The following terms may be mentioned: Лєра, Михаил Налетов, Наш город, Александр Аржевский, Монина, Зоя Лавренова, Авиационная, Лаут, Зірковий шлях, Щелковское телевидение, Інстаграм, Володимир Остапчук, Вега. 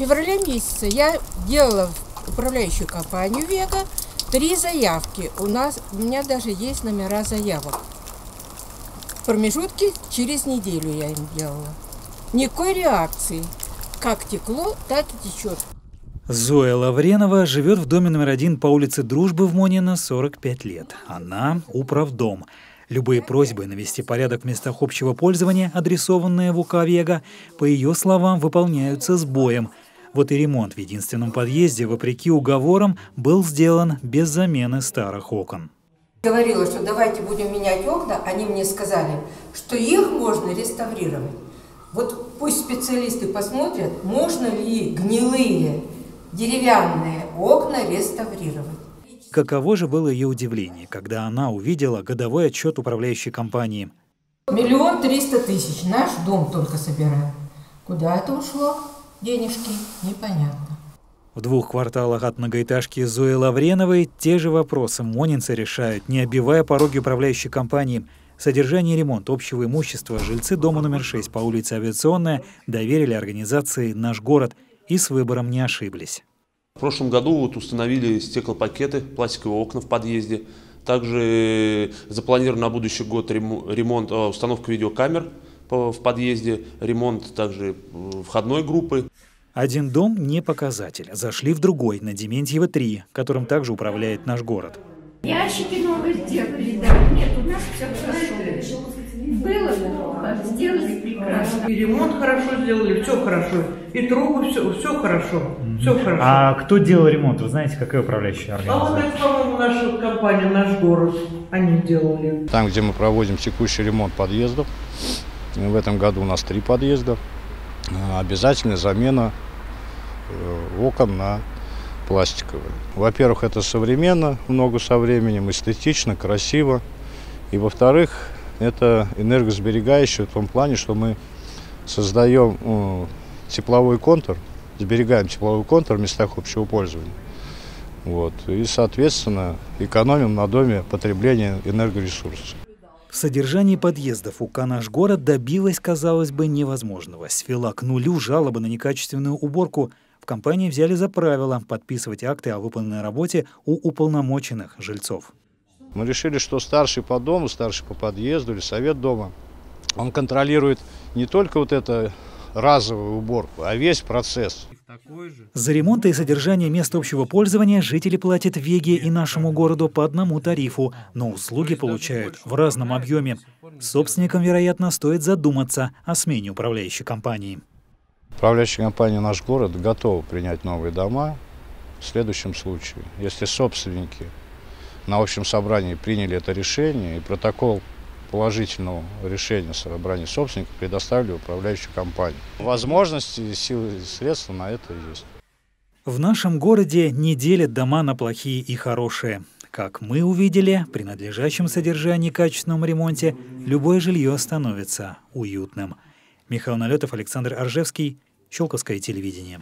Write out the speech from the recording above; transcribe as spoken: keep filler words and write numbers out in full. февраля месяца я делала в управляющую компанию «Вега» три заявки. У нас, у меня даже есть номера заявок. Промежутки через неделю я им делала. Никакой реакции. Как текло, так и течет. Зоя Лавренова живет в доме номер один по улице Дружбы в Монина сорок пять лет. Она управдом. Любые просьбы навести порядок в местах общего пользования, адресованные в УК «Вега», по ее словам, выполняются с боем. Вот и ремонт в единственном подъезде, вопреки уговорам, был сделан без замены старых окон. Говорила, что давайте будем менять окна, они мне сказали, что их можно реставрировать. Вот пусть специалисты посмотрят, можно ли гнилые деревянные окна реставрировать. Каково же было ее удивление, когда она увидела годовой отчет управляющей компании. Миллион триста тысяч наш дом только собирает. Куда это ушло? Денежки? Непонятно. В двух кварталах от многоэтажки Зои Лавреновой те же вопросы монинцы решают, не оббивая пороги управляющей компании. Содержание и ремонт общего имущества жильцы дома номер шесть по улице Авиационная доверили организации «Наш город» и с выбором не ошиблись. В прошлом году вот установили стеклопакеты, пластиковые окна в подъезде. Также запланирован на будущий год ремонт, установка видеокамер в подъезде, ремонт также входной группы. Один дом не показатель. Зашли в другой, на Дементьева три, которым также управляет «Наш город». Ящики новые сделали, да. Нет, у нас все хорошо. Было плохо, сделали прекрасно. И ремонт хорошо сделали, все хорошо. И трубы, все, все хорошо. Mm-hmm. Все хорошо. А кто делал ремонт? Вы знаете, какая управляющая организация? А вот это, по-моему, наша компания, «Наш город». Они делали. Там, где мы проводим текущий ремонт подъездов, в этом году у нас три подъезда, обязательно замена окон на пластиковые. Во-первых, это современно, много со временем, эстетично, красиво. И во-вторых, это энергосберегающе в том плане, что мы создаем ну, тепловой контур, сберегаем тепловой контур в местах общего пользования. Вот. И, соответственно, экономим на доме потребление энергоресурсов. В содержании подъездов УК «Наш город» добилась, казалось бы, невозможного. Свела к нулю жалобы на некачественную уборку. В компании взяли за правило подписывать акты о выполненной работе у уполномоченных жильцов. Мы решили, что старший по дому, старший по подъезду или совет дома, он контролирует не только вот эту разовую уборку, а весь процесс. За ремонт и содержание мест общего пользования жители платят «Веге» и «Нашему городу» по одному тарифу, но услуги получают в разном объеме. Собственникам, вероятно, стоит задуматься о смене управляющей компании. Управляющая компания «Наш город» готова принять новые дома в следующем случае. Если собственники на общем собрании приняли это решение, и протокол положительного решения собрания собственников предоставили управляющую компанию. Возможности, силы и средства на это есть. В «Нашем городе» не делят дома на плохие и хорошие. Как мы увидели, при надлежащем содержании и качественном ремонте любое жилье становится уютным. Михаил Налетов, Александр Аржевский, Щелковское телевидение.